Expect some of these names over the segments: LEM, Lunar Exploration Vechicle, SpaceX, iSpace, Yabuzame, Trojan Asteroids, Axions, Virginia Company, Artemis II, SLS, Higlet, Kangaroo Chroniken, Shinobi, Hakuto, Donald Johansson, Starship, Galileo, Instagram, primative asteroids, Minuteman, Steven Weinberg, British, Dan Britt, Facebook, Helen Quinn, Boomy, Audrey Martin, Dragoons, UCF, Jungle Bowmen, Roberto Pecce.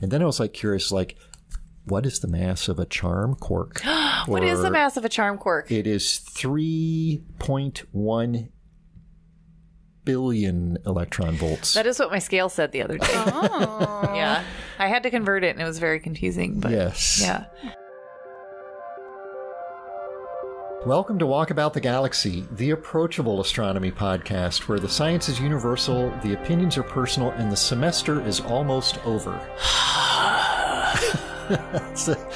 And then I was like curious, like, what is the mass of a charm quark? What is the mass of a charm quark? It is 3.1 billion electron volts. That is what my scale said the other day. Oh. Yeah. I had to convert it and it was very confusing. But yes. Yeah. Welcome to Walkabout the Galaxy, the approachable astronomy podcast where the science is universal, the opinions are personal, and the semester is almost over. That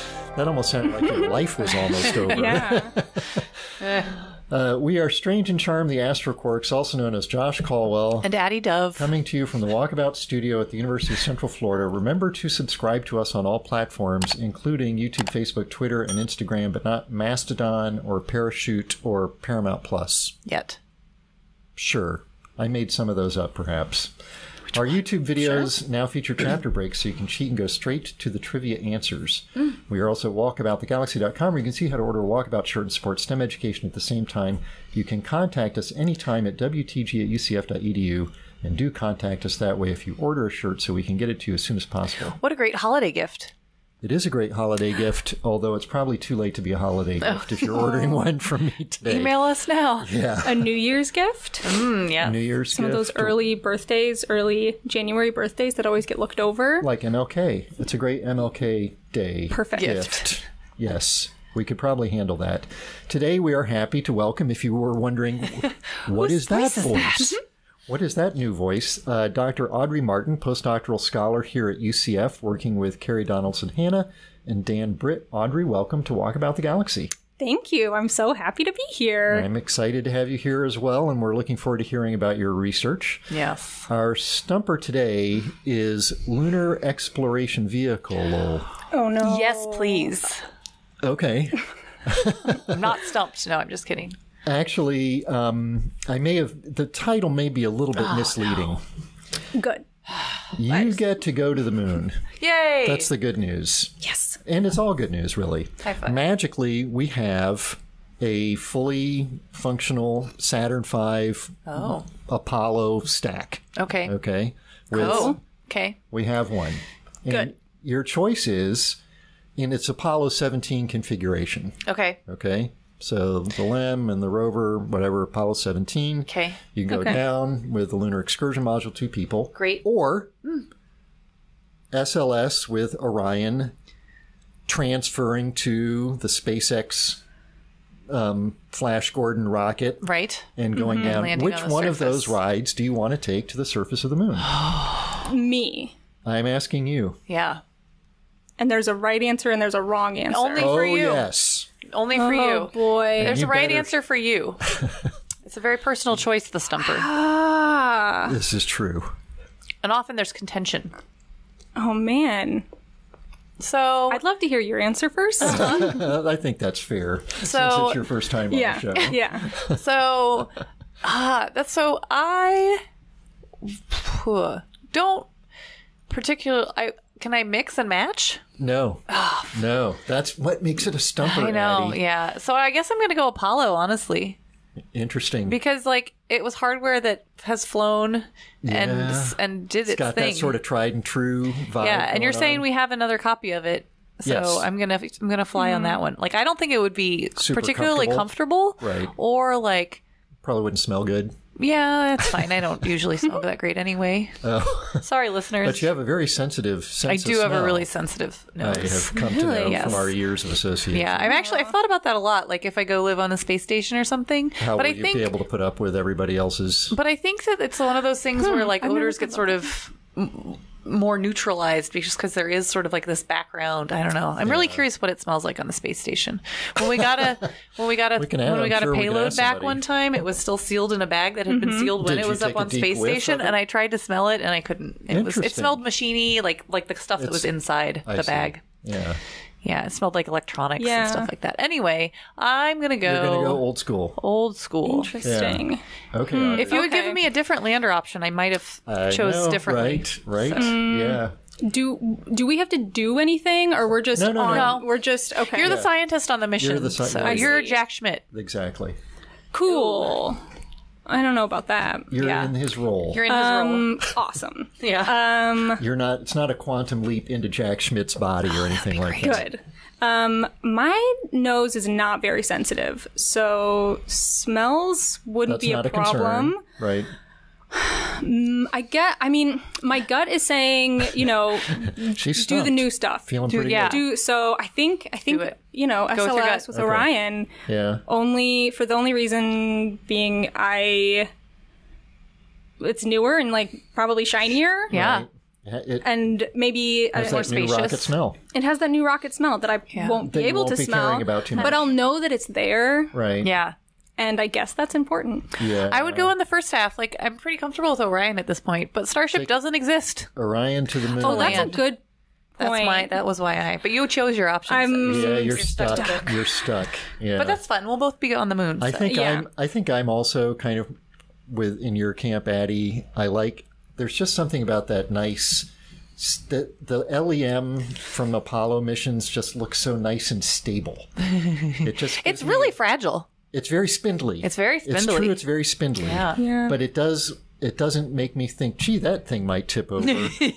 almost sounded like your life was almost over. Yeah. We are Strange and Charm, the Astroquarks, also known as Josh Caldwell. And Addie Dove. Coming to you from the Walkabout studio at the University of Central Florida. Remember to subscribe to us on all platforms, including YouTube, Facebook, Twitter, and Instagram, but not Mastodon or Parachute or Paramount Plus. Yet. Sure. I made some of those up, perhaps. Our YouTube videos now feature chapter breaks, so you can cheat and go straight to the trivia answers. We are also at walkaboutthegalaxy.com, where you can see how to order a Walkabout shirt and support STEM education at the same time. You can contact us anytime at wtg@ucf.edu, and do contact us that way if you order a shirt so we can get it to you as soon as possible. What a great holiday gift. It is a great holiday gift, although it's probably too late to be a holiday gift if you're ordering one from me today. Email us now. Yeah. A New Year's gift. Yeah. New Year's Some gift. Some of those early birthdays, early January birthdays that always get looked over. Like MLK. It's a great MLK Day Perfect. Gift. Yes. We could probably handle that. Today we are happy to welcome, if you were wondering, what is that voice? Is that? What is that new voice? Dr. Audrey Martin, postdoctoral scholar here at UCF, working with Carrie Donaldson-Hanna and Dan Britt. Audrey, welcome to Walkabout the Galaxy. Thank you. I'm so happy to be here. I'm excited to have you here as well, and we're looking forward to hearing about your research. Yes. Our stumper today is Lunar Exploration Vehicle. Oh, no. Yes, please. Okay. I'm not stumped. No, I'm just kidding. Actually, I may have, the title may be a little bit misleading. No. Good. You get to go to the moon. Yay! That's the good news. Yes. And it's all good news, really. High five. Magically, we have a fully functional Saturn V Apollo stack. Okay. Okay. Cool. Okay. We have one. And good. Your choice is in its Apollo 17 configuration. Okay. Okay. So the LEM and the rover, whatever, Apollo 17. Okay. You can go down with the Lunar Excursion Module, 2 people. Great. Or SLS with Orion transferring to the SpaceX Flash Gordon rocket. Right. And going down. Which one of those rides do you want to take to the surface of the moon? Me. I'm asking you. Yeah. And there's a right answer and there's a wrong answer. Only for you. Oh, yes. Only for you. Oh, boy. There's a right answer for you. It's a very personal choice, the stumper. Ah. This is true. And often there's contention. Oh, man. So I'd love to hear your answer first. I think that's fair. Since it's your first time on the show. Yeah. So, I don't particularly... Can I mix and match? No. Oh. No. That's what makes it a stumper, I know, Addie. Yeah. So I guess I'm going to go Apollo, honestly. Interesting. Because, like, it was hardware that has flown and did its thing. It's got that sort of tried and true vibe. Yeah, and you're saying we have another copy of it. So I'm gonna fly on that one. Like, I don't think it would be super particularly comfortable. Right. Or, like... Probably wouldn't smell good. Yeah, that's fine. I don't usually smell that great anyway. Oh. Sorry, listeners. But you have a very sensitive sense of smell. I do have a really sensitive nose. I have come to know from our years of association. Yeah, I've thought about that a lot. Like, if I go live on a space station or something. How will you be able to put up with everybody else's? But I think that it's one of those things where, like, odors get sort of more neutralized just because there is sort of like this background. I don't know. I'm really curious what it smells like on the space station. When we got a when we got a payload back one time, it was still sealed in a bag that had been sealed when it was up on space station, and I tried to smell it and I couldn't. It smelled machiney, like the stuff that was inside the bag. Yeah. Yeah, it smelled like electronics and stuff like that. Anyway, I'm going to go... You're going to go old school. Old school. Interesting. Yeah. Okay. If you had given me a different lander option, I might have chose differently. Right, right. So. Yeah. Do we have to do anything, or we're just... No. We're just... Okay. You're the scientist on the mission. You're Jack Schmidt. Exactly. Cool. I don't know about that. You're in his role. You're in his role. Awesome. Yeah. You're not. It's not a quantum leap into Jack Schmidt's body or anything like that. Good. My nose is not very sensitive, so smells wouldn't be a problem. Concern, right. I mean, my gut is saying, you know, do the new stuff. Feeling pretty good. So I think, you know, SLS with Orion, only for the only reason being it's newer and like probably shinier. Yeah. And maybe it has that new rocket smell. It has that new rocket smell that I won't be able to smell, but I'll know that it's there. Right. Yeah. And I guess that's important. Yeah, I would go in the first half. Like, I'm pretty comfortable with Orion at this point, but Starship doesn't exist. Orion to the moon. Oh, that's a good point. That's why, that was why I. But you chose your options. Yeah, you're stuck. You're stuck. Yeah. But that's fun. We'll both be on the moon. So. I think I'm also kind of in your camp, Addie. There's just something about that nice. The LEM from Apollo missions just looks so nice and stable. It just. It's really fragile. It's very spindly. It's very spindly. It's true. It's very spindly. Yeah. Yeah. But it does. It doesn't make me think, gee, that thing might tip over.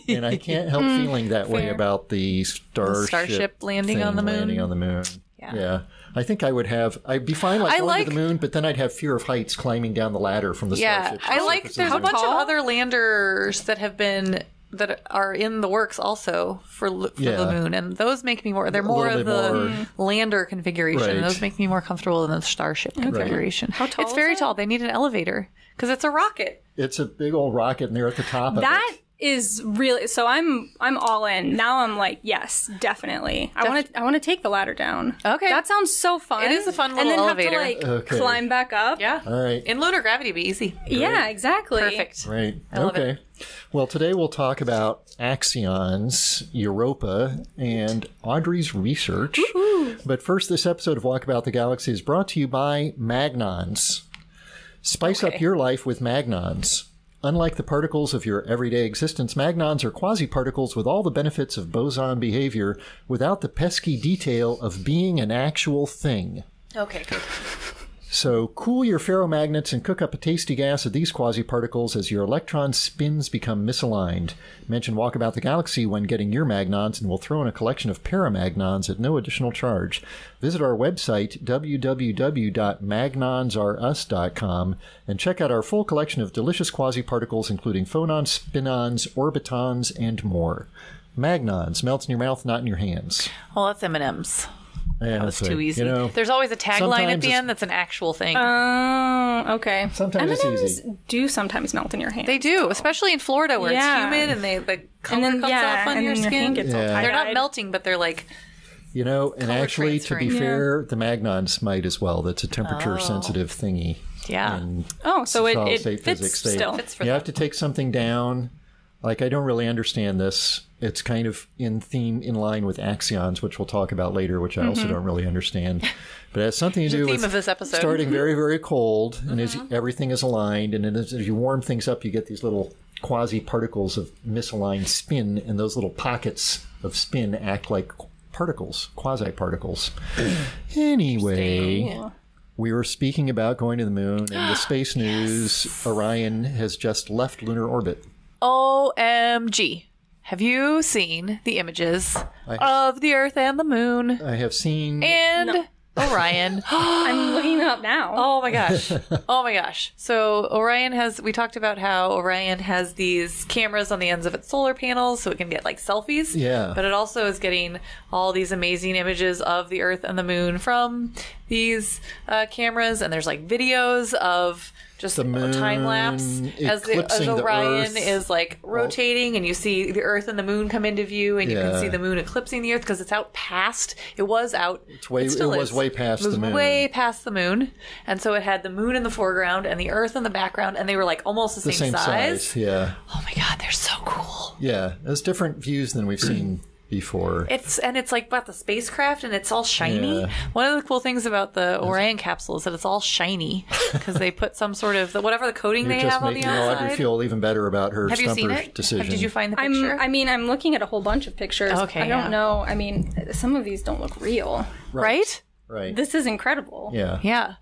And I can't help feeling that way about the starship landing on the moon. Landing on the moon. Yeah. Yeah. I think I would have. I'd be fine going to the moon, but then I'd have fear of heights climbing down the ladder from the starship. Yeah. There's a bunch of other landers that have been. That are in the works also for the moon, and those make me more. They're more of the lander configuration. Right. And those make me more comfortable than the starship configuration. How tall? It's very tall. They need an elevator because it's a rocket. It's a big old rocket, and they're at the top of it. Is really so. I'm all in now. I'm like, yes, definitely. I want to take the ladder down. Okay, that sounds so fun. It is a fun little elevator. And then have to climb back up. Yeah, all right. In lunar gravity, be easy. Great. Yeah, exactly. Perfect. Right. Okay. Well, today we'll talk about Axion's Europa and Audrey's research. But first, this episode of Walkabout the Galaxy is brought to you by Magnons. Spice up your life with Magnons. Unlike the particles of your everyday existence, Magnons are quasi-particles with all the benefits of boson behavior without the pesky detail of being an actual thing. Okay, good. So cool your ferromagnets and cook up a tasty gas of these quasi-particles as your electron spins become misaligned. Mention Walkabout the Galaxy when getting your Magnons, and we'll throw in a collection of paramagnons at no additional charge. Visit our website, www.magnonsarus.com, and check out our full collection of delicious quasi-particles, including phonons, spinons, orbitons, and more. Magnons. Melts in your mouth, not in your hands. Well, that's M&M's. Yeah, that was too easy. You know, there's always a tagline at the end that's an actual thing. Oh, okay. Sometimes M&Ms it's easy. Do sometimes melt in your hand. They do, especially in Florida where it's humid and the color comes off on your skin. They're not melting, but they're like, you know. And actually, to be fair, the Magnons might as well. That's a temperature-sensitive thingy. Yeah. Oh, so it fits still. You have to take something down. Like, I don't really understand this. It's kind of in line with Axion's, which we'll talk about later, which I also don't really understand. But it has something to do with the theme of this episode. Starting very, very cold, and everything is aligned. And then as you warm things up, you get these little quasi-particles of misaligned spin, and those little pockets of spin act like particles, quasi-particles. Anyway, we were speaking about going to the moon, and the space news, Orion has just left lunar orbit. OMG. Have you seen the images of the Earth and the Moon? I have seen. And Orion. I'm looking it up now. Oh, my gosh. Oh, my gosh. So Orion has, we talked about how Orion has these cameras on the ends of its solar panels so it can get, like, selfies. Yeah. But it also is getting all these amazing images of the Earth and the Moon from these cameras. And there's, like, videos of just the moon, time lapse as Orion is like rotating, and you see the Earth and the moon come into view, and you can see the moon eclipsing the Earth because it's out past. It was out. It was way past the moon. It was way past the moon, and so it had the moon in the foreground and the Earth in the background, and they were like almost the same size. Yeah. Oh my God, they're so cool. Yeah, those different views than we've seen before. It's like about the spacecraft, and it's all shiny. Yeah. One of the cool things about the Orion capsule is that it's all shiny because they put some sort of whatever the coating they have on the outside. Audrey feel even better about her stumper decision. Did you find the picture? I mean, I'm looking at a whole bunch of pictures. Okay, I don't know. I mean, some of these don't look real. Right? Right. This is incredible. Yeah. Yeah.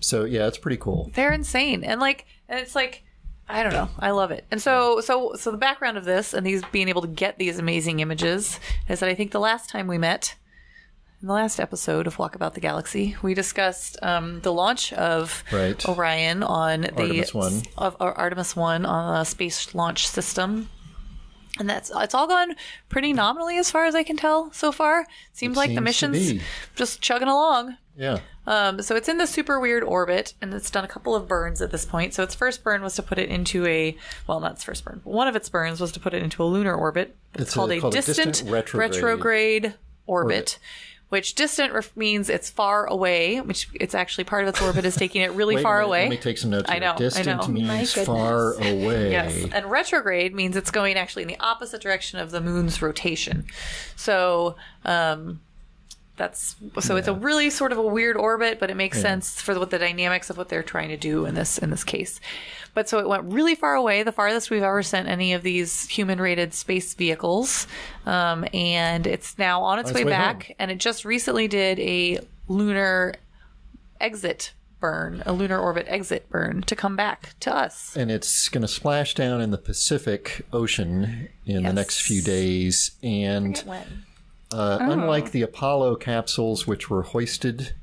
So yeah, it's pretty cool. They're insane. And like, and it's like, I don't know. I love it. And so the background of this and these being able to get these amazing images is that I think the last time we met, in the last episode of Walkabout the Galaxy, we discussed the launch of Orion on Artemis One. Artemis One on the Space Launch System. And it's all gone pretty nominally as far as I can tell so far. Seems like the mission's just chugging along. Yeah. So it's in the super weird orbit, and it's done a couple of burns at this point. So its first burn was to put it into a, well, not its first burn, but one of its burns was to put it into a lunar orbit. It's called a distant retrograde orbit. Which distant means it's far away, which it's actually part of its orbit is taking it really far away. Let me take some notes. I know. Distant means far away. Yes. And retrograde means it's going actually in the opposite direction of the moon's rotation. So it's a really sort of a weird orbit, but it makes sense for the dynamics of what they're trying to do in this case. But so it went really far away, the farthest we've ever sent any of these human-rated space vehicles, and it's now on its way back. Home. And it just recently did a lunar exit burn, a lunar orbit exit burn, to come back to us. And it's going to splash down in the Pacific Ocean in the next few days, and I forget when. Unlike the Apollo capsules, which were hoisted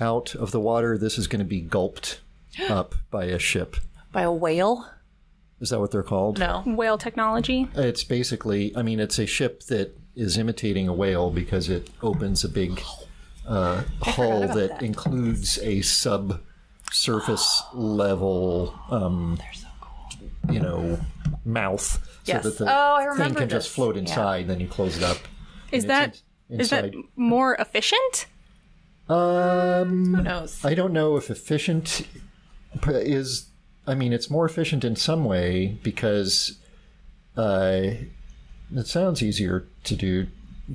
out of the water, this is going to be gulped up by a ship. By a whale? Is that what they're called? No. Whale technology? It's basically, I mean, it's a ship that is imitating a whale because it opens a big hull that includes a subsurface level, they're so cool. You know, mouth. Yes. So that the thing can just float inside, then you close it up. Is that more efficient? Who knows? I don't know if efficient is. I mean, it's more efficient in some way because it sounds easier to do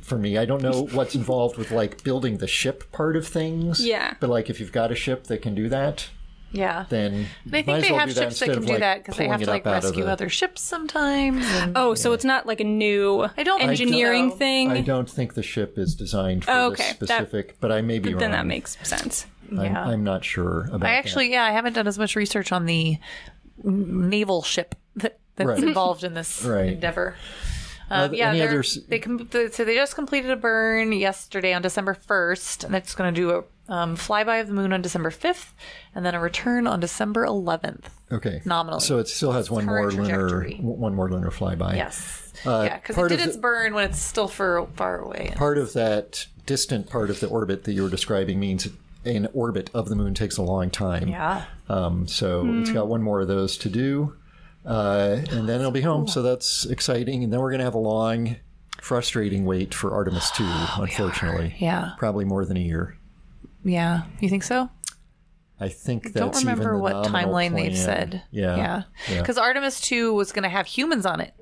for me. I don't know what's involved with like building the ship part of things. Yeah. But like, if you've got a ship that can do that. Yeah. Then I think they have ships that can do that because they have to like rescue other ships sometimes. Oh, so it's not like a new engineering thing. I don't think the ship is designed for this specific, but I may be wrong. Then that makes sense. Yeah. I'm not sure about that. I actually, I haven't done as much research on the naval ship that's involved in this endeavor. So they just completed a burn yesterday on December 1st, and that's going to do a flyby of the moon on December 5th, and then a return on December 11th. Okay, nominally. So it still has one more lunar flyby. Yes, because it did its burn when it's still far away. Part of that distant part of the orbit that you were describing means an orbit of the moon takes a long time. Yeah. So it's got one more of those to do. And then it'll be home, so that's exciting. And then we're going to have a long, frustrating wait for Artemis II, unfortunately. Yeah. Probably more than a year. Yeah. You think so? I think that's even the nominal plan. I don't remember what timeline they've said. Yeah. Yeah. Because Artemis II was going to have humans on it.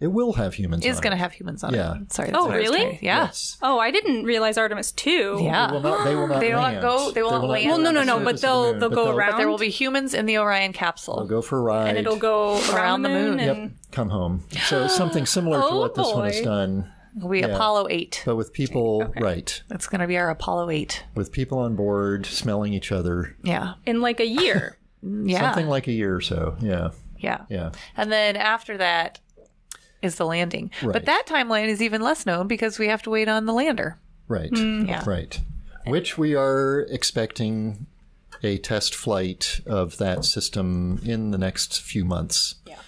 It will have humans on it. Is going to have humans on it. Yeah. Sorry. Oh, really? Yeah. Yes. Oh, I didn't realize Artemis II. Yeah. They will not land. Well, no. But they'll go around. But there will be humans in the Orion capsule. They'll go for a ride. And it'll go around the moon. Yep. Come home. So something similar to what this one has done. It'll be Apollo 8. But with people, That's going to be our Apollo 8. With people on board, smelling each other. Yeah. In like a year. Yeah. Something like a year or so. Yeah. Yeah. Yeah. And then after that is the landing. Right. But that timeline is even less known because we have to wait on the lander. Right. Yeah. Right. Which we are expecting a test flight of that system in the next few months. Yeah.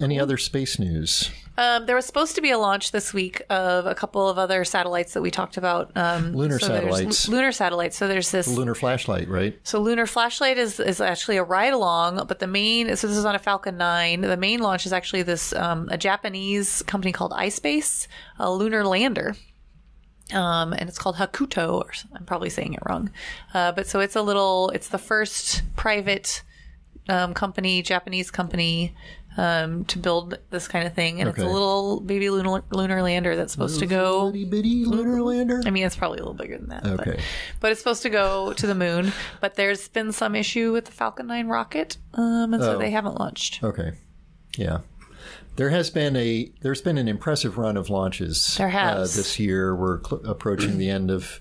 Any other space news? There was supposed to be a launch this week of a couple of other satellites that we talked about. Lunar satellites. So there's this lunar flashlight, right? So lunar flashlight is actually a ride along, but the main, so this is on a Falcon 9. The main launch is actually this, a Japanese company called iSpace, a lunar lander. And it's called Hakuto, or I'm probably saying it wrong. But so it's it's the first private Japanese company, to build this kind of thing. And it's a little baby lunar lander that's supposed to go. Bitty bitty lunar lander? I mean, it's probably a little bigger than that. Okay. But it's supposed to go to the moon. But there's been some issue with the Falcon 9 rocket, and so they haven't launched. Okay. Yeah. There's been an impressive run of launches. There has. This year. We're approaching the end of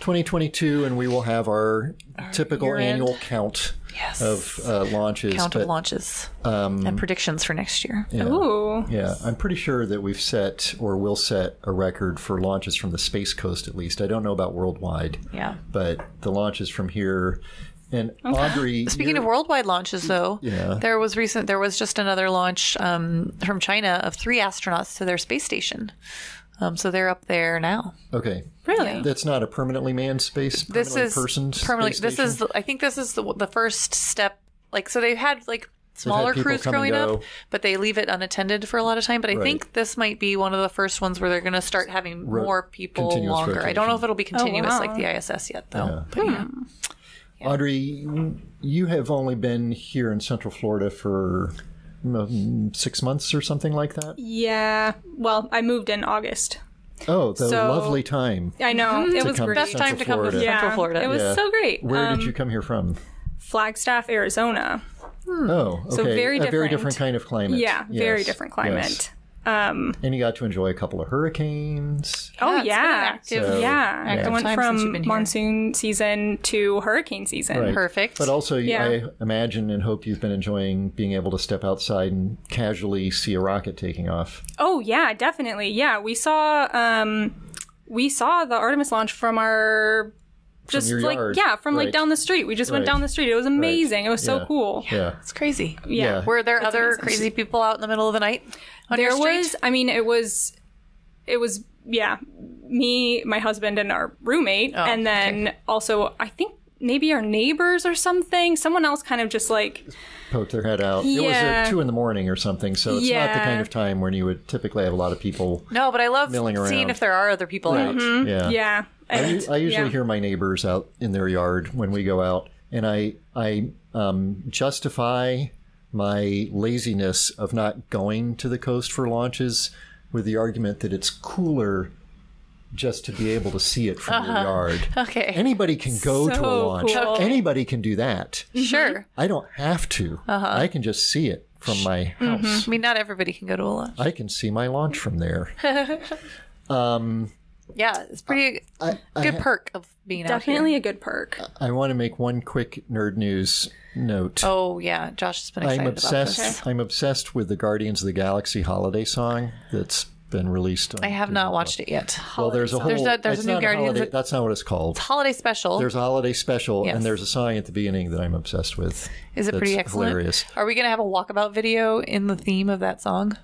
2022, and we will have our typical annual count of launches. Count of launches and predictions for next year. Yeah. Ooh. Yeah, I'm pretty sure that we've set or will set a record for launches from the Space Coast, at least. I don't know about worldwide. Yeah. But the launches from here... And Audrey, speaking of worldwide launches, though, there was just another launch from China of 3 astronauts to their space station. So they're up there now. Okay. Really? That's not a permanently manned space. This is permanently. I think this is the first step. Like, so they've had like smaller crews growing up, but they leave it unattended for a lot of time. But I think this might be one of the first ones where they're going to start having more people longer. Rotation. I don't know if it'll be continuous like the ISS yet, though. Yeah. But Audrey, you have only been here in Central Florida for 6 months or something like that? Yeah. Well, I moved in August. Oh, the lovely time. I know. It was great. Best time to come to Central Florida. It was so great. Where did you come here from? Flagstaff, Arizona. Oh, okay. So very different. A very different kind of climate. Yeah, very different climate. Yes. And you got to enjoy a couple of hurricanes. Oh, yeah. I went from monsoon season to hurricane season. Right. Perfect. But also, I imagine and hope you've been enjoying being able to step outside and casually see a rocket taking off. Oh, yeah, definitely. Yeah, we saw the Artemis launch from our... Just like, from like down the street. We just went down the street. It was amazing. It was so cool. Yeah. It's crazy. Yeah. Were there other crazy people out in the middle of the night on your street? There was, I mean, it was, yeah, me, my husband, and our roommate. And then also, I think maybe our neighbors or something. Someone else kind of just like... poked their head out. It was at 2 in the morning or something, so it's not the kind of time when you would typically have a lot of people. No, but I love seeing if there are other people out. Mm-hmm. Yeah. I usually hear my neighbors out in their yard when we go out, and I justify my laziness of not going to the coast for launches with the argument that it's cooler just to be able to see it from your yard. Okay. Anybody can go to a launch. Cool. Anybody can do that. Sure. I don't have to. I can just see it from my house. I mean, not everybody can go to a launch. I can see my launch from there. Yeah, it's pretty good perk of being out here. Definitely a good perk. I want to make one quick nerd news note. Oh, yeah. Josh has been excited about this. I'm obsessed with the Guardians of the Galaxy holiday song that's been released. I have not watched it yet. Well, there's a new Guardians. That's not what it's called. It's a holiday special. There's a holiday special, and there's a song at the beginning that I'm obsessed with. Is it pretty excellent? Hilarious. Are we going to have a walkabout video in the theme of that song?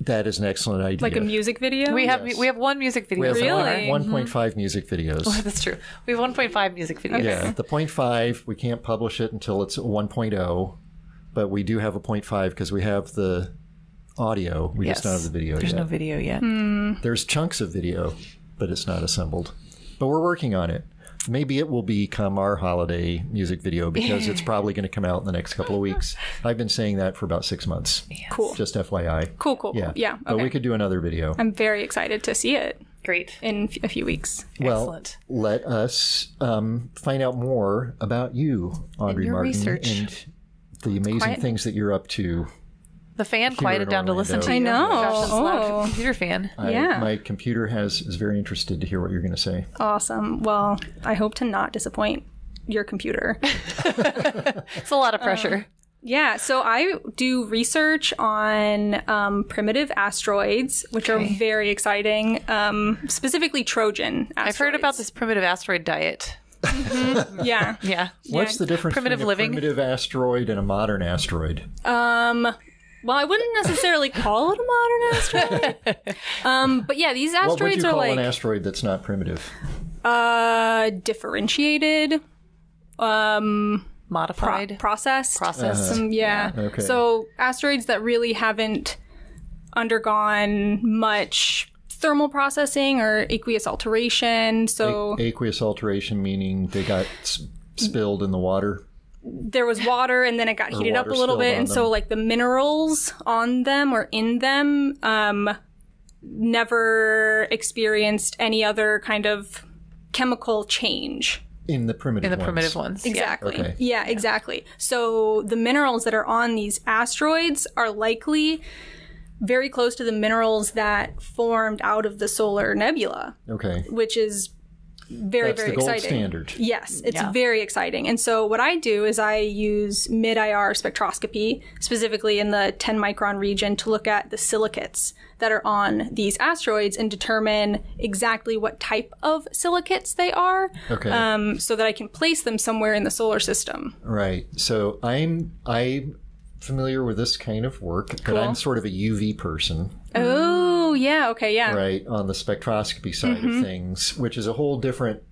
That is an excellent idea. Like a music video? We have one music video. We have 1.5 music videos. Oh, that's true. We have 1.5 music videos. Yeah, the 0.5, we can't publish it until it's 1.0, but we do have a 0.5 because we have the audio. We just don't have the video yet. There's no video yet. There's chunks of video, but it's not assembled. But we're working on it. Maybe it will become our holiday music video because it's probably going to come out in the next couple of weeks. I've been saying that for about 6 months. Yes. Cool. Just FYI. Cool. Yeah. Okay. But we could do another video. I'm very excited to see it. Great. In a few weeks. Well, excellent. Let us find out more about you, Audrey Martin, and the amazing things that you're up to. The fan quieted down to listen to you. I know. Josh is a loud computer fan. My computer is very interested to hear what you're going to say. Awesome. Well, I hope to not disappoint your computer. It's a lot of pressure. Yeah. So I do research on primitive asteroids, which are very exciting, specifically Trojan asteroids. I've heard about this primitive asteroid diet. Yeah. What's the difference between a primitive asteroid and a modern asteroid? Well, I wouldn't necessarily call it a modern asteroid. But yeah, these asteroids are like... What would you call an asteroid that's not primitive? Differentiated. Modified. Processed. Processed. Yeah. Okay. So asteroids that really haven't undergone much thermal processing or aqueous alteration. So aqueous alteration meaning they got spilled in the water? There was water and then it got heated up a little bit. And so like the minerals on them or in them never experienced any other kind of chemical change. In the primitive ones. Exactly. Okay. Yeah, exactly. So the minerals that are on these asteroids are likely very close to the minerals that formed out of the solar nebula. Okay. Which is That's very exciting. Gold standard. Yes, it's very exciting. And so what I do is I use mid-IR spectroscopy, specifically in the 10 micron region, to look at the silicates that are on these asteroids and determine exactly what type of silicates they are, so that I can place them somewhere in the solar system. Right. So I'm familiar with this kind of work, but I'm sort of a UV person. Oh, yeah. Okay, yeah. Right, on the spectroscopy side of things, which is a whole different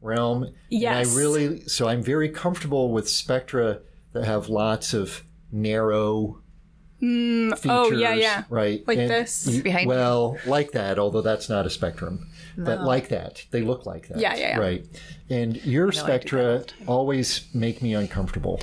realm. Yes. And I really, so I'm very comfortable with spectra that have lots of narrow features. Oh, yeah, yeah. Right. Like and, this. Well, like that, although that's not a spectrum. No. But like that. They look like that. Yeah, yeah, yeah. Right. And your spectra always make me uncomfortable.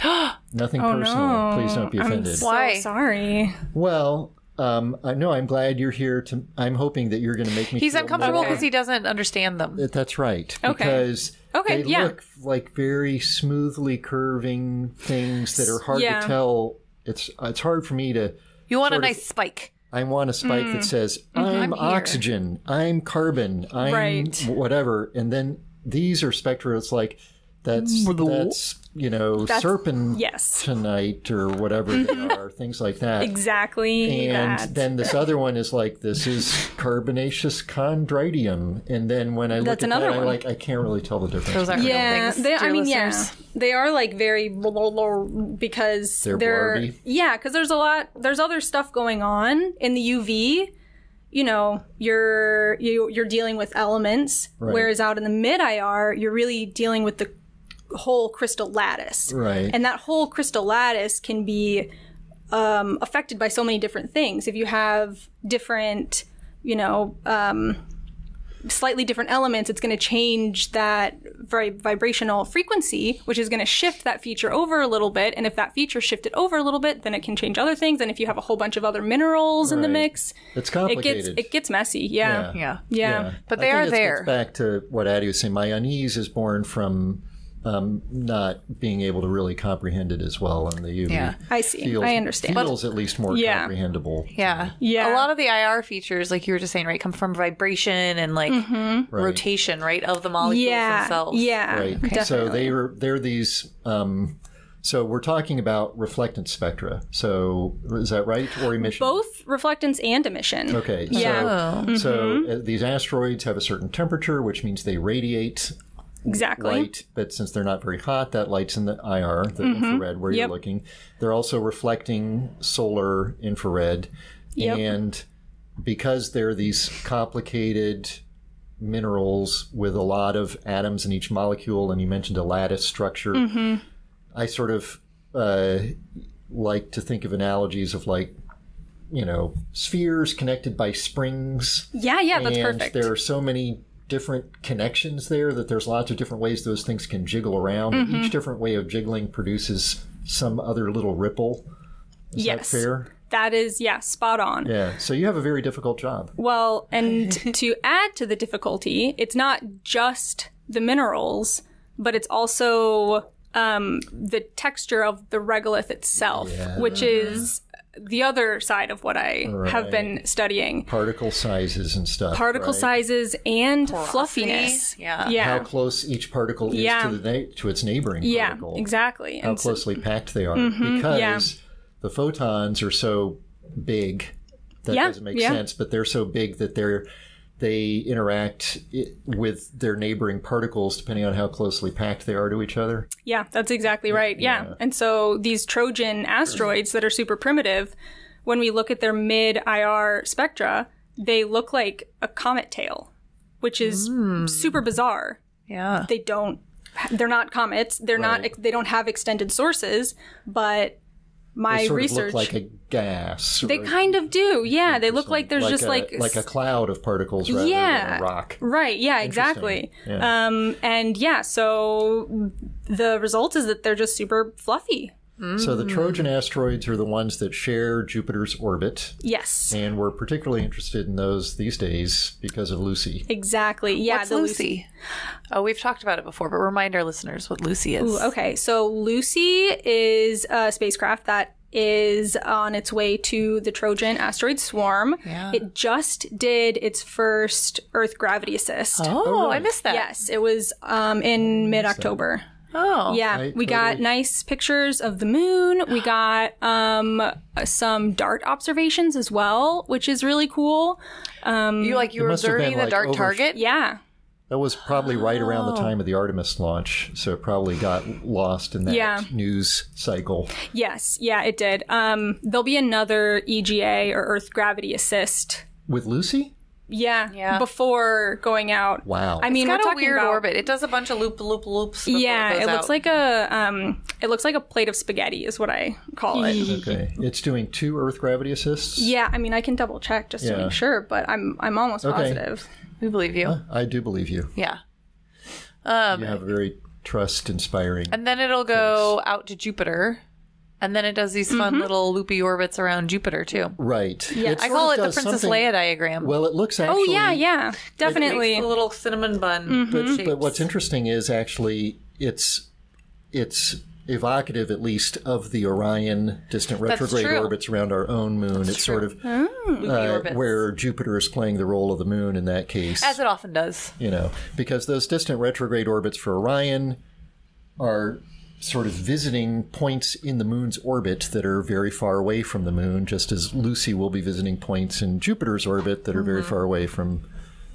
Nothing personal. No. Please don't be offended. I'm so sorry. Well... no, I'm glad you're here to, I'm hoping that you're going to make me feel uncomfortable because he doesn't understand them. That's right. Okay. Because they look like very smoothly curving things that are hard to tell. It's hard for me to. You want a nice spike. I want a spike that says, I'm oxygen, I'm carbon, I'm whatever. And then these are spectra. It's like, that's you know, serpentine tonight or whatever they are, things like that. Exactly. And then this other one is like, this is carbonaceous chondridium. And then when I look at that, I'm like, I can't really tell the difference. Those aren't real things. I mean, they are like very because they're yeah, because there's a lot, there's other stuff going on in the UV. You know, you're dealing with elements, whereas out in the mid-IR, you're really dealing with the whole crystal lattice. Right. And that whole crystal lattice can be affected by so many different things. If you have different, you know, slightly different elements, it's going to change that vibrational frequency, which is going to shift that feature over a little bit. And if that feature shifted over a little bit, then it can change other things. And if you have a whole bunch of other minerals in the mix, it's complicated. It gets messy. Yeah. Yeah. Yeah. But they are there. Back to what Addie was saying, my unease is born from not being able to really comprehend it as well in the UV. Yeah, I see. I understand. Feels at least more comprehendible. Yeah. Yeah. A lot of the IR features, like you were just saying, right, come from vibration and like rotation, right, of the molecules themselves. Yeah. Right. Okay. So they're these. So we're talking about reflectance spectra. So is that right? Or emission? Both reflectance and emission. Okay. Yeah. So, so these asteroids have a certain temperature, which means they radiate. Exactly. Light, but since they're not very hot, that light's in the IR, the infrared where you're looking. They're also reflecting solar infrared. And because they're these complicated minerals with a lot of atoms in each molecule, and you mentioned a lattice structure, I sort of like to think of analogies of like, you know, spheres connected by springs. Yeah, yeah, that's perfect. There are so many different connections there that there's lots of different ways those things can jiggle around. Each different way of jiggling produces some other little ripple. Is that fair? That is, yeah, spot on. Yeah, so you have a very difficult job. Well, and to add to the difficulty, it's not just the minerals, but it's also the texture of the regolith itself, which is the other side of what I have been studying. Particle sizes and stuff. Particle sizes and fluffiness. Yeah. How close each particle is to its neighboring particle. Yeah, exactly. How closely packed they are. Because the photons are so big. That doesn't make sense, but they're so big that they interact with their neighboring particles depending on how closely packed they are to each other. Yeah, that's exactly right. Yeah. And so these Trojan asteroids that are super primitive, when we look at their mid-IR spectra, they look like a comet tail, which is super bizarre. Yeah. They're not comets. They're not, they don't have extended sources, but my research. They sort of look like a gas. They kind of do. Yeah, they look like there's just like a cloud of particles rather than a rock. Right. Yeah, exactly. Yeah. And yeah, so the result is that they're just super fluffy. So the Trojan asteroids are the ones that share Jupiter's orbit. Yes. And we're particularly interested in those these days because of Lucy. Exactly. Yeah. What's Lucy? Oh, we've talked about it before, but remind our listeners what Lucy is. Ooh, okay. So Lucy is a spacecraft that is on its way to the Trojan asteroid swarm. Yeah. It just did its first Earth gravity assist. Oh, I missed that. Yes, it was in mid-October. Oh. Yeah, we got nice pictures of the moon. We got some DART observations as well, which is really cool. You were observing the DART target? Yeah. That was probably right around the time of the Artemis launch, so it probably got lost in that news cycle. Yes, yeah, it did. There'll be another EGA, or Earth Gravity Assist. With Lucy? Yeah, yeah, before going out. Wow. I mean, it's got a weird orbit. It does a bunch of loops. Yeah, it looks like a plate of spaghetti is what I call it. Okay. It's doing 2 Earth gravity assists? Yeah, I mean, I can double check just to make sure, but I'm almost positive. We believe you. I do believe you. Yeah. You have a very trust-inspiring. And then it'll go out to Jupiter. And then it does these fun little loopy orbits around Jupiter, too. Right. Yeah. I call it the Princess Leia diagram. Well, it looks actually... Oh, yeah, yeah. Definitely. It makes a little cinnamon bun. But what's interesting is actually it's evocative, at least, of the Orion distant retrograde orbits around our own moon. That's it's true. Sort of where Jupiter is playing the role of the moon in that case. As it often does. You know, because those distant retrograde orbits for Orion are... sort of visiting points in the moon's orbit that are very far away from the moon, just as Lucy will be visiting points in Jupiter's orbit that are very far away from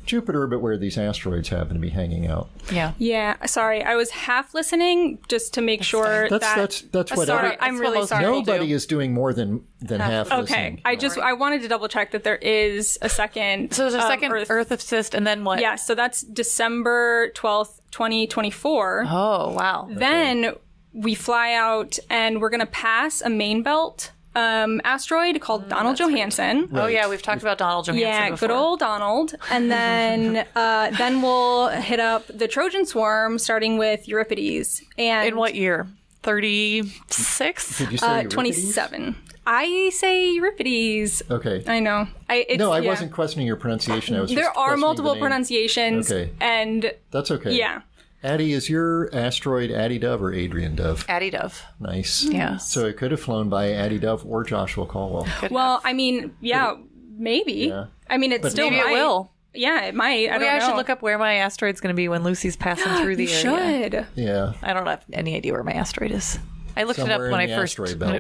Jupiter, but where these asteroids happen to be hanging out. Yeah. Yeah. Sorry, I was half listening just to make sure that's what. Sorry, I'm really sorry. Nobody is doing more than half listening. Okay. I wanted to double check that there is a second. So there's a second Earth assist, and then what? Yeah. So that's December 12th, 2024. Oh wow. Then. We fly out and we're going to pass a main belt asteroid called Donald Johansson. Right. Oh, yeah. We've talked about Donald Johansson before. Good old Donald. And then we'll hit up the Trojan swarm, starting with Euripides. And in what year? 36? Did you say 27. I say Euripides. Okay. I know. I wasn't questioning your pronunciation. I was just questioning the name. There are multiple pronunciations. Okay. And that's okay. Yeah. Addie, is your asteroid Addie Dove or Adrian Dove? Addie Dove. Nice. Yeah. So it could have flown by Addie Dove or Joshua Caldwell. Well, I mean, yeah, maybe. Yeah. I mean, it's still maybe it will. Yeah, it might. I don't know. I should look up where my asteroid's going to be when Lucy's passing through the area. You should. Yeah. I don't have any idea where my asteroid is. I looked it up when it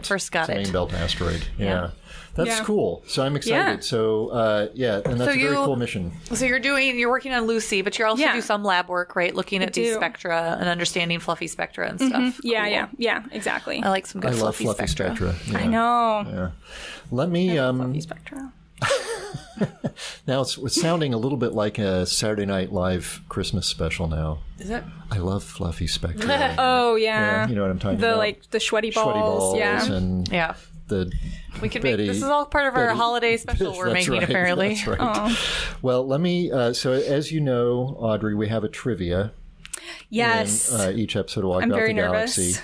first got it. Main belt asteroid. Yeah. That's cool. So I'm excited. Yeah. So and that's a very cool mission. So you're working on Lucy, but you're also doing some lab work, right? Looking at these spectra and understanding fluffy spectra and stuff. Yeah, cool. Yeah, exactly. I like some good fluffy spectra. Yeah. I know. Yeah. Fluffy spectra. Now it's sounding a little bit like a Saturday Night Live Christmas special now. Is it? I love fluffy spectra. Oh yeah. You know what I'm talking about? The sweaty balls. Yeah. And we could make this is all part of our holiday special we're making apparently. That's right. Well, let me so as you know, Audrey, we have a trivia. Yes. In, each episode of Walkabout the Galaxy.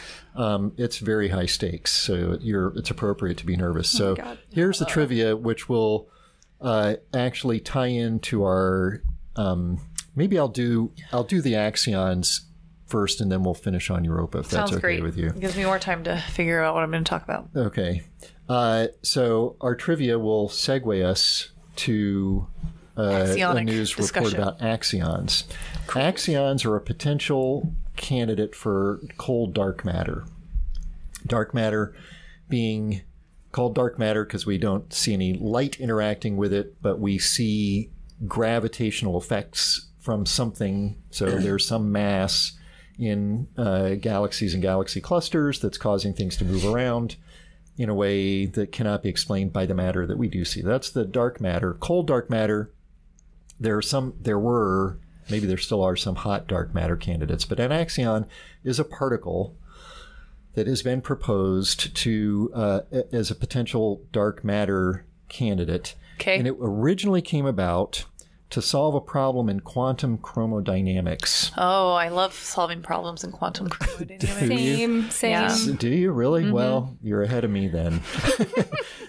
It's very high stakes, so it's appropriate to be nervous. Oh so here's the trivia, which will actually tie into our maybe I'll do the Axions first, and then we'll finish on Europa, if that's okay with you. It gives me more time to figure out what I'm going to talk about. Okay. So our trivia will segue us to a news report about axions. Cool. Axions are a potential candidate for cold dark matter. Dark matter being called dark matter because we don't see any light interacting with it, but we see gravitational effects from something. So there's some mass in galaxies and galaxy clusters that's causing things to move around in a way that cannot be explained by the matter that we do see. That's the dark matter. Cold dark matter, maybe there still are some hot dark matter candidates, but an axion is a particle that has been proposed to as a potential dark matter candidate. Okay. And it originally came about to solve a problem in quantum chromodynamics. Oh, I love solving problems in quantum chromodynamics. Same. Yeah. Do you really? Well, you're ahead of me then.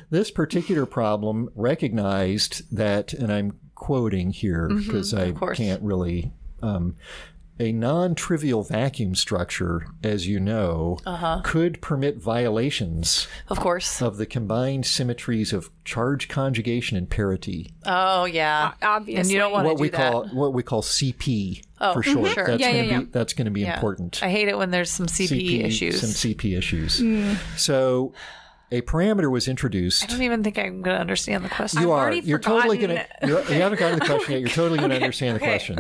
This particular problem recognized that, and I'm quoting here because I can't really A non-trivial vacuum structure, as you know, could permit violations, of course, of the combined symmetries of charge conjugation and parity. Oh yeah, obviously. And you don't want to do that. What we call CP for short. Sure. That's going to be important. I hate it when there's some CP issues. So a parameter was introduced. I don't even think I'm going to understand the question. You are. You're totally going to. You haven't gotten the question yet. You're totally going to understand the question.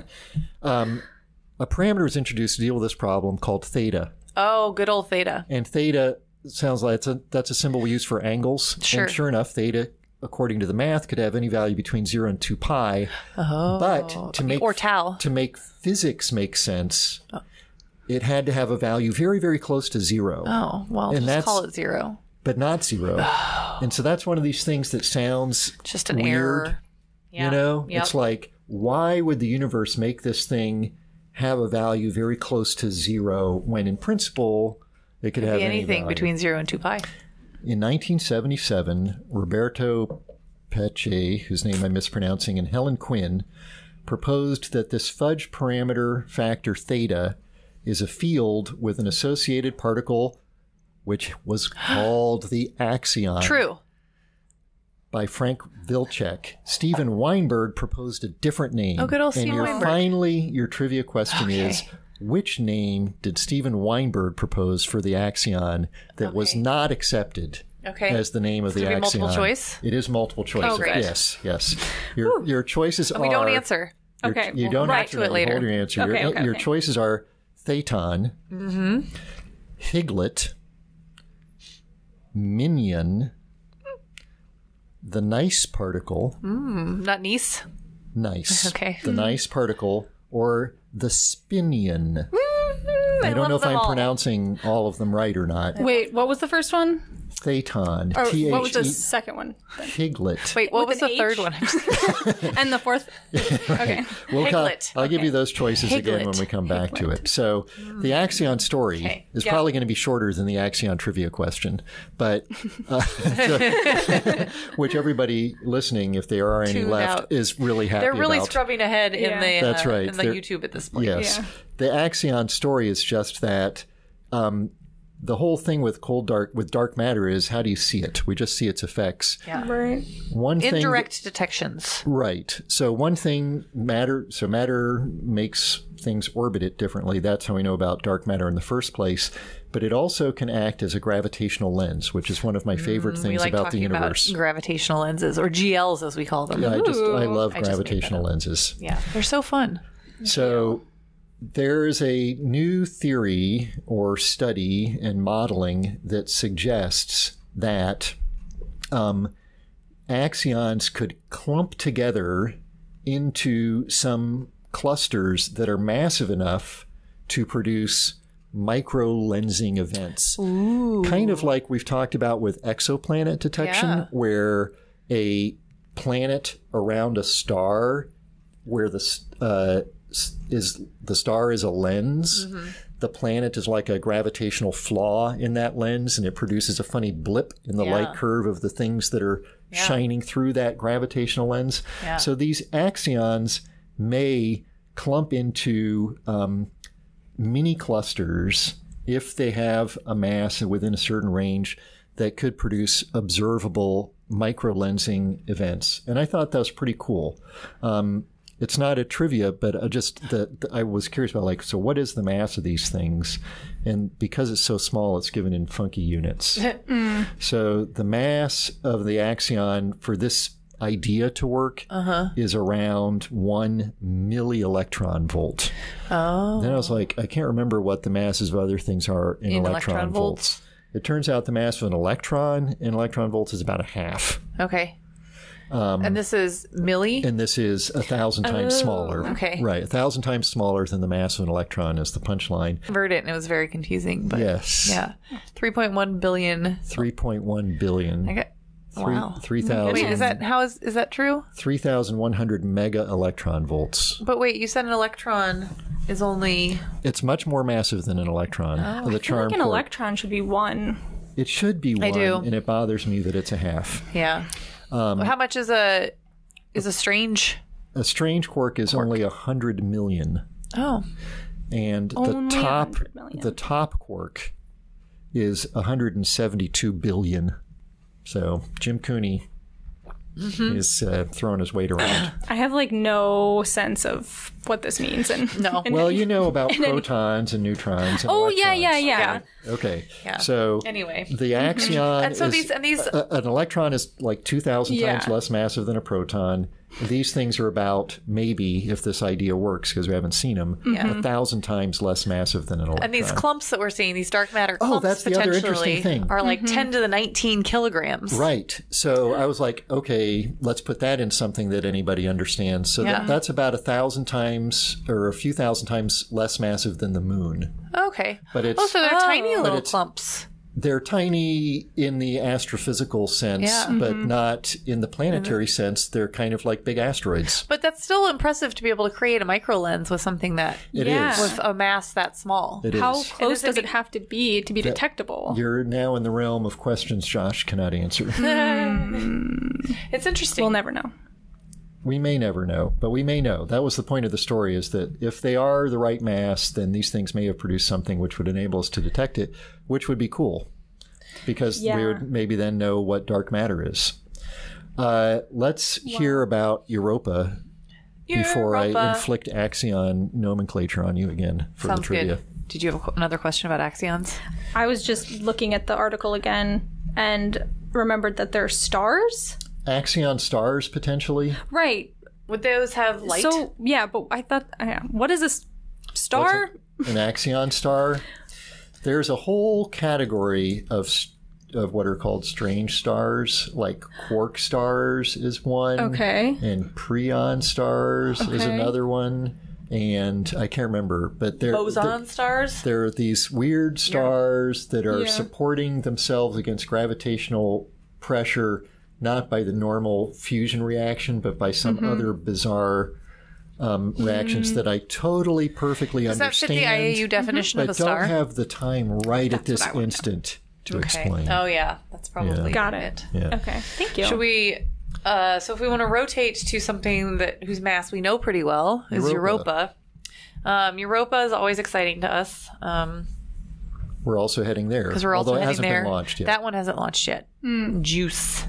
A parameter was introduced to deal with this problem called theta. Oh, good old theta. And theta sounds like that's a symbol we use for angles. Sure. And sure enough, theta, according to the math, could have any value between 0 and 2 pi. Oh. But to make physics make sense, it had to have a value very, very close to 0. Oh, well, and just call it 0. But not 0. And so that's one of these things that sounds just an weird error. Yeah. You know? Yep. It's like, why would the universe make this thing have a value very close to 0 when, in principle, it could have anything between 0 and 2 pi. In 1977, Roberto Pecce, whose name I'm mispronouncing, and Helen Quinn proposed that this fudge parameter factor theta is a field with an associated particle which was called the axion. True. By Frank Vilcek. Steven Weinberg proposed a different name. Oh, good old Steven Weinberg. And finally, your trivia question is, which name did Steven Weinberg propose for the axion that was not accepted as the name of the axion? Is it multiple choice? It is multiple choice. Oh, great. Yes, yes. Your choices are... We don't answer. Okay. You don't answer it later. Hold your answer. Your choices are Thetan, Higlet, Minion... The nice particle. Not nice. Nice. Okay. The nice particle or the spinion. I don't know if I'm pronouncing all of them right or not. Wait, what was the first one? Thetan. What was the second one? Higlet. Wait, what was the third one? And the fourth? Okay. Higlet. I'll give you those choices again when we come back to it. So the axion story is probably going to be shorter than the axion trivia question, but which everybody listening, if there are any left, is really happy about. They're really scrubbing ahead in the YouTube at this point. Yes. The axion story is just that the whole thing with dark matter is, how do you see it? We just see its effects. Yeah. Right. Indirect detections. Right. So one thing, matter makes things orbit it differently. That's how we know about dark matter in the first place. But it also can act as a gravitational lens, which is one of my favorite things about the universe. About gravitational lenses, or GLs as we call them. Yeah, I love gravitational lenses. Yeah, they're so fun. So... There is a new theory or study and modeling that suggests that axions could clump together into some clusters that are massive enough to produce micro-lensing events. Ooh. Kind of like we've talked about with exoplanet detection, where a planet around a star where the the star is a lens. The planet is like a gravitational flaw in that lens, and it produces a funny blip in the light curve of the things that are shining through that gravitational lens. So these axions may clump into mini clusters if they have a mass within a certain range that could produce observable microlensing events. And I thought that was pretty cool. It's not a trivia, but just that I was curious about, like, so what is the mass of these things? And because it's so small, it's given in funky units. So the mass of the axion for this idea to work is around 1 millielectron volt. Oh. Then I was like, I can't remember what the masses of other things are in electron volts. It turns out the mass of an electron in electron volts is about a half. Okay. And this is milli? And this is 1,000 times smaller. Okay. Right. 1,000 times smaller than the mass of an electron is the punchline. Convert it, and it was very confusing. But yes. Yeah. 3.1 billion. 3.1 billion. Wow. 3,000. Wait, is that true? 3,100 mega electron volts. But wait, you said an electron is only... It's much more massive than an electron. Oh, I feel like an electron should be 1. It should be 1. I do. And it bothers me that it's a half. Yeah. How much is a strange quark? Only 100 million. Oh, And the top quark is 172 billion. So Jim Cooney is throwing his weight around. I have like no sense of what this means. And no. Well, you know about protons and neutrons. And electrons. Okay. Yeah. So anyway, the axion. And so an electron is like 2,000 times less massive than a proton. These things are about, maybe, if this idea works, because we haven't seen them, 1,000 times less massive than an electron. And these clumps that we're seeing, these dark matter clumps, that's the other interesting thing. Are like 10 to the 19 kilograms. Right. So I was like, okay, let's put that in something that anybody understands. So that's about 1,000 times, or a few thousand times less massive than the moon. Okay. But it's, so they're tiny little clumps. They're tiny in the astrophysical sense, but not in the planetary sense. They're kind of like big asteroids. But that's still impressive to be able to create a micro lens with something that is with a mass that small. How close does it have to be detectable? You're now in the realm of questions Josh cannot answer. It's interesting. We'll never know. We may never know, but we may know. That was the point of the story, is that if they are the right mass, then these things may have produced something which would enable us to detect it, which would be cool, because we would maybe then know what dark matter is. Let's hear about Europa before I inflict axion nomenclature on you again for the trivia. Good. Did you have another question about axions? I was just looking at the article again and remembered that they're stars. Axion stars, potentially? Right. Would those have light? So, yeah, but I thought, what is a star? An axion star? There's a whole category of what are called strange stars, like quark stars is one. Okay. And preon stars is another one. And I can't remember, but they're boson stars. There are these weird stars that are supporting themselves against gravitational pressure, not by the normal fusion reaction, but by some other bizarre reactions that I totally perfectly understand. Does that fit the IAU definition of a star? I don't have the time at this instant to explain. Oh, yeah. That's probably got it. Yeah. Okay. Thank you. Should we... so if we want to rotate to something that whose mass we know pretty well, is Europa. Europa is always exciting to us. We're also heading there. Because we're also heading there. Although it hasn't been launched yet. That one hasn't launched yet. Juice.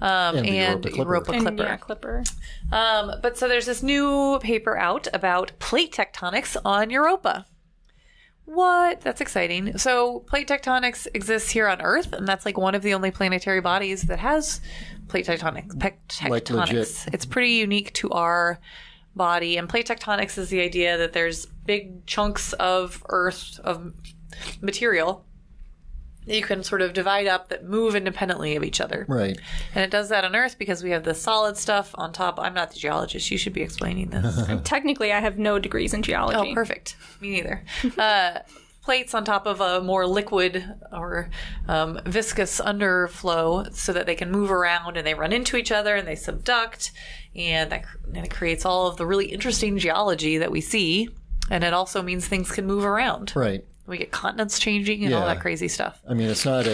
And Europa Clipper. And, Clipper. But so there's this new paper out about plate tectonics on Europa. What? That's exciting. So plate tectonics exists here on Earth, and that's like one of the only planetary bodies that has plate tectonics. Like legit. It's pretty unique to our body. And plate tectonics is the idea that there's big chunks of Earth, of material, you can sort of divide up that move independently of each other. Right. And it does that on Earth because we have the solid stuff on top. I'm not the geologist. You should be explaining this. Technically, I have no degrees in geology. Oh, perfect. Me neither. Plates on top of a more liquid or viscous underflow so that they can move around and they run into each other and they subduct. And it creates all of the really interesting geology that we see. And it also means things can move around. Right. We get continents changing and all that crazy stuff. I mean, it's not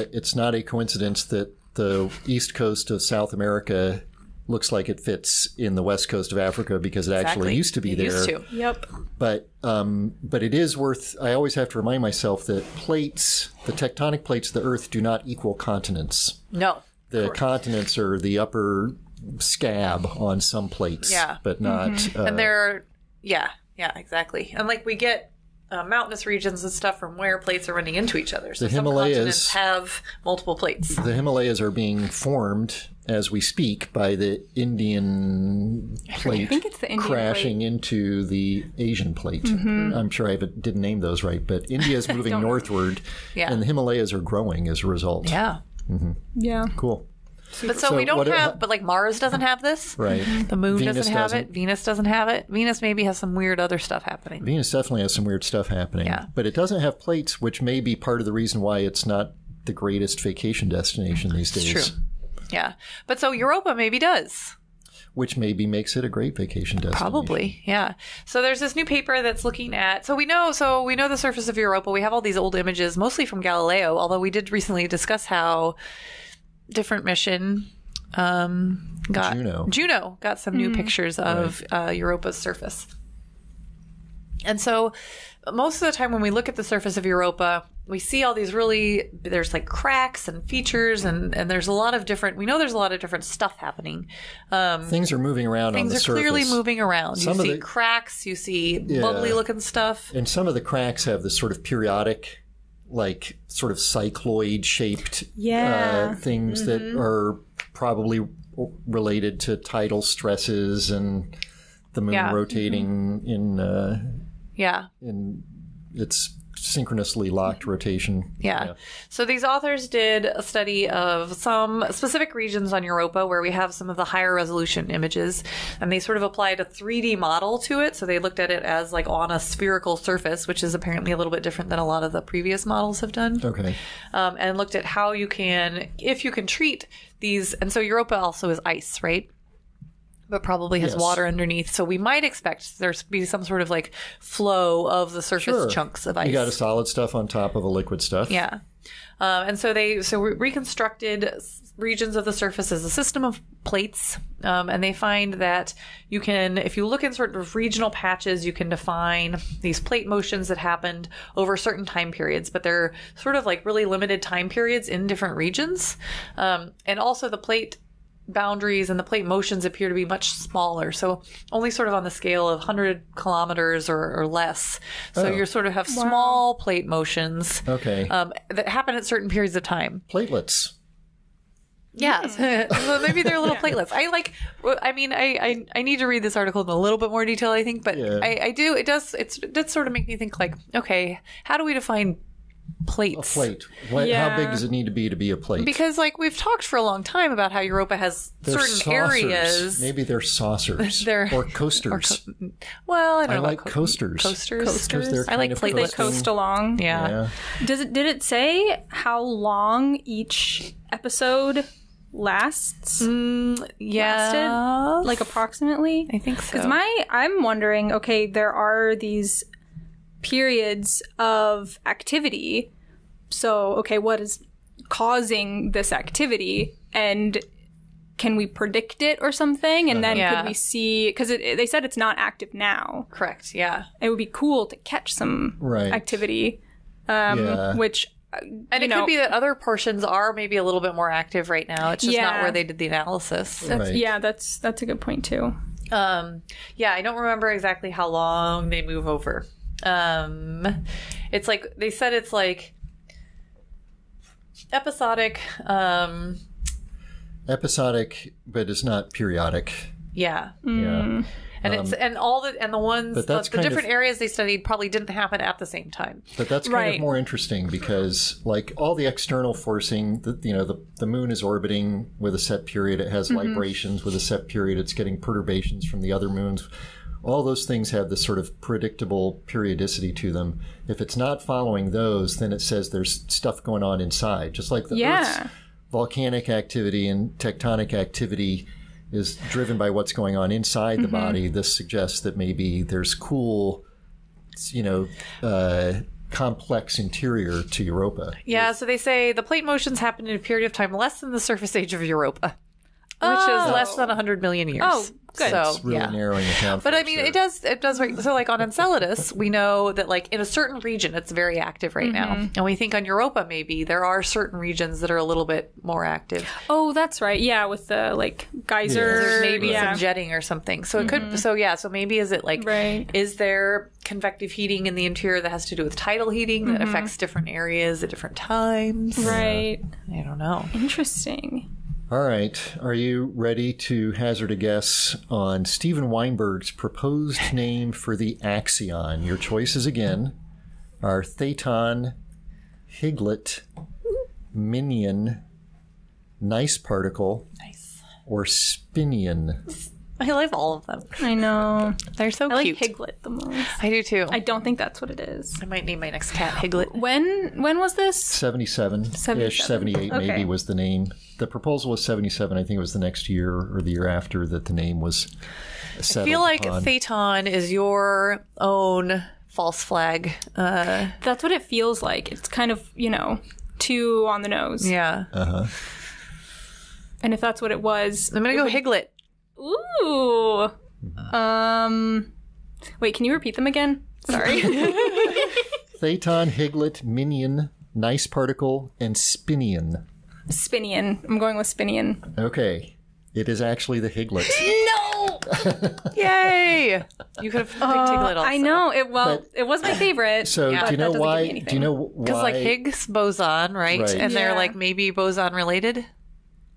a coincidence that the east coast of South America looks like it fits in the west coast of Africa, because it actually used to be there. Used to. Yep. But it is worth. I always have to remind myself that plates, the tectonic plates of the Earth, do not equal continents. No. The continents are the upper scab on some plates. Yeah. But not. And they're. Yeah. Yeah. Exactly. And like we get. Mountainous regions and stuff from where plates are running into each other. So the Himalayas have multiple plates. The Himalayas are being formed as we speak by the Indian plate crashing into the Asian plate. I'm sure I didn't name those right, but India is moving northward, and the Himalayas are growing as a result. Yeah. Yeah. Cool. But so we don't have, but like Mars doesn't have this. Right. The moon doesn't have it. Venus doesn't have it. Venus maybe has some weird other stuff happening. Venus definitely has some weird stuff happening. Yeah. But it doesn't have plates, which may be part of the reason why it's not the greatest vacation destination these days. It's true. Yeah. But so Europa maybe does. Which maybe makes it a great vacation destination. Probably, yeah. So there's this new paper that's looking at. So we know the surface of Europa. We have all these old images, mostly from Galileo. Although we did recently discuss how. Different mission got Juno got some new pictures of Europa's surface. And so most of the time when we look at the surface of Europa, we see all these really, there's like cracks and features, and there's a lot of different, we know there's a lot of different stuff happening. Things are moving around on the surface. Things are clearly moving around. You see cracks, you see bubbly looking stuff. And some of the cracks have this sort of periodic, like sort of cycloid shaped things that are probably related to tidal stresses and the moon rotating in its synchronously locked rotation. So these authors did a study of some specific regions on Europa where we have some of the higher resolution images, and they sort of applied a 3D model to it. So they looked at it as like on a spherical surface, which is apparently a little bit different than a lot of the previous models have done. Okay. And looked at how you can, if you can treat these, and so Europa also is ice, right? But probably has water underneath. So we might expect there to be some sort of like flow of the surface chunks of ice. You got a solid stuff on top of a liquid stuff. Yeah. And so they reconstructed regions of the surface as a system of plates. And they find that you can, if you look in sort of regional patches, you can define these plate motions that happened over certain time periods, but they're sort of like really limited time periods in different regions. And also the plate boundaries and the plate motions appear to be much smaller, so only sort of on the scale of 100 kilometers or less. So you sort of have small plate motions that happen at certain periods of time. Platelets. Yeah, so maybe they're little platelets. I need to read this article in a little bit more detail, I think, but I do. It does sort of make me think like, okay, how do we define plates? A plate. How big does it need to be a plate? Because like we've talked for a long time about how Europa has certain areas. Maybe they're saucers or coasters. Well, I don't know. I like coasters. Coasters. I like plates. They coast along. Yeah. Did it say how long each episode lasts? Lasted? Like approximately? I think so. Because I'm wondering. Okay, there are these periods of activity. So, okay, what is causing this activity? And can we predict it or something? And then could we see, because they said it's not active now. Correct, yeah. It would be cool to catch some activity, which, and it could be that other portions are maybe a little bit more active right now. It's just not where they did the analysis. That's a good point too. I don't remember exactly how long they move over. It's like they said it's like episodic, but it's not periodic. And it's the different areas they studied probably didn't happen at the same time. But that's kind of more interesting because like all the external forcing, the moon is orbiting with a set period. It has librations with a set period. It's getting perturbations from the other moons. All those things have this sort of predictable periodicity to them. If it's not following those, then it says there's stuff going on inside, just like the Earth's volcanic activity and tectonic activity is driven by what's going on inside the body. This suggests that maybe there's cool, complex interior to Europa. Yeah, so they say the plate motions happen in a period of time less than the surface age of Europa, which is less than 100 million years. Oh, good. So, it's really narrowing it down. But I mean, it does. So like on Enceladus, we know that like in a certain region, it's very active right now. And we think on Europa, maybe there are certain regions that are a little bit more active. Oh, that's right. Yeah. With the like geysers, maybe some jetting or something. So it could, so maybe is it like, is there convective heating in the interior that has to do with tidal heating that affects different areas at different times? Right. I don't know. Interesting. All right. Are you ready to hazard a guess on Steven Weinberg's proposed name for the Axion? Your choices again are Thetan, Higlet, Minion, Nice Particle, or Spinion. I love all of them. I know. They're so cute. I like Higlet the most. I do too. I don't think that's what it is. I might name my next cat Higlet. When was this? 77-ish, 78 maybe was the name. The proposal was 77. I think it was the next year or the year after that the name was settled. I feel like Thetan is your own false flag. That's what it feels like. It's kind of, too on the nose. Yeah. And if that's what it was, I'm going to go Higlet. Ooh. Wait, can you repeat them again? Sorry. Phaeton, Higlet, Minion, Nice Particle, and Spinion. Spinion. I'm going with Spinion. Okay. It is actually the Higlet. No! Yay! You could have picked Higlet also. I know. It was my favorite. So yeah, do you know why? Because like Higgs boson, right? And yeah. They're like maybe boson related?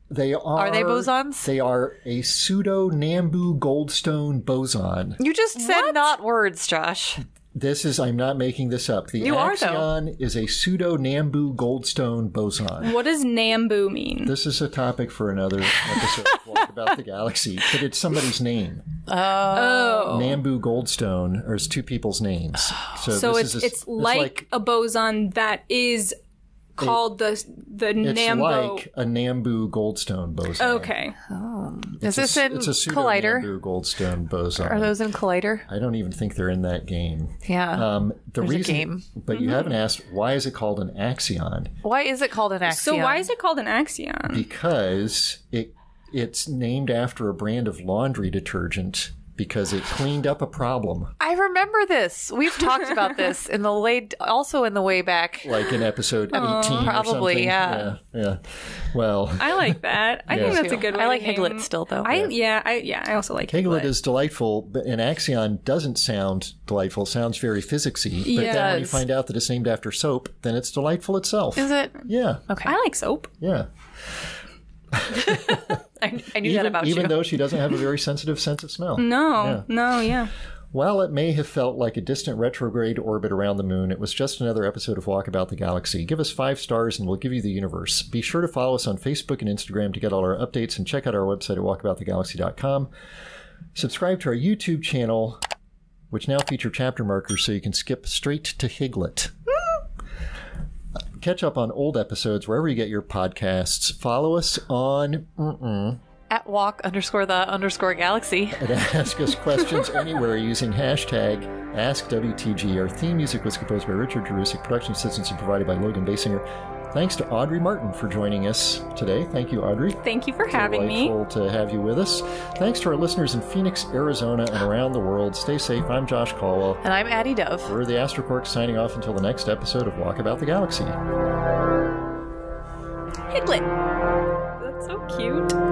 They are. Are they bosons? They are a pseudo Nambu-Goldstone boson. You just said not words, Josh. This is, I'm not making this up. The Axion is a pseudo Nambu-Goldstone boson. What does Nambu mean? This is a topic for another episode of Walkabout the Galaxy, but it's somebody's name. Oh. Nambu-Goldstone, or it's two people's names. So it's like a boson that is called It's like a Nambu-Goldstone boson. Okay. Oh. Is this in Collider? Nambu-Goldstone boson. Are those in Collider? I don't even think they're in that game. Yeah. But you haven't asked, why is it called an axion? Why is it called an axion? So why is it called an axion? Because it's named after a brand of laundry detergent. Because it cleaned up a problem. I remember this. We've talked about this also in the way back. Like in episode 18 probably, or something. Yeah. Well. I like that. I think that's a good one. I like Higlet still, though. I also like Higlet. Higlet is delightful, but an axion doesn't sound delightful. It sounds very physicsy. But then when you find out that it's named after soap, then it's delightful itself. Is it? Yeah. Okay. I like soap. Yeah. I knew that about you. Even though she doesn't have a very sensitive sense of smell. No. While it may have felt like a distant retrograde orbit around the moon, it was just another episode of Walkabout the Galaxy. Give us 5 stars and we'll give you the universe. Be sure to follow us on Facebook and Instagram to get all our updates and check out our website at walkaboutthegalaxy.com. Subscribe to our YouTube channel, which now feature chapter markers so you can skip straight to Higlet. Catch up on old episodes wherever you get your podcasts. Follow us on at walk_the_galaxy and ask us questions anywhere using #AskWTG. Our theme music was composed by Richard Jerusik. Production assistance is provided by Logan Basinger. Thanks to Audrey Martin for joining us today. Thank you, Audrey. Thank you for having me. It's delightful to have you with us. Thanks to our listeners in Phoenix, Arizona, and around the world. Stay safe. I'm Josh Caldwell. And I'm Addie Dove. We're the Astro Quarks signing off until the next episode of Walkabout the Galaxy. Higlet. That's so cute.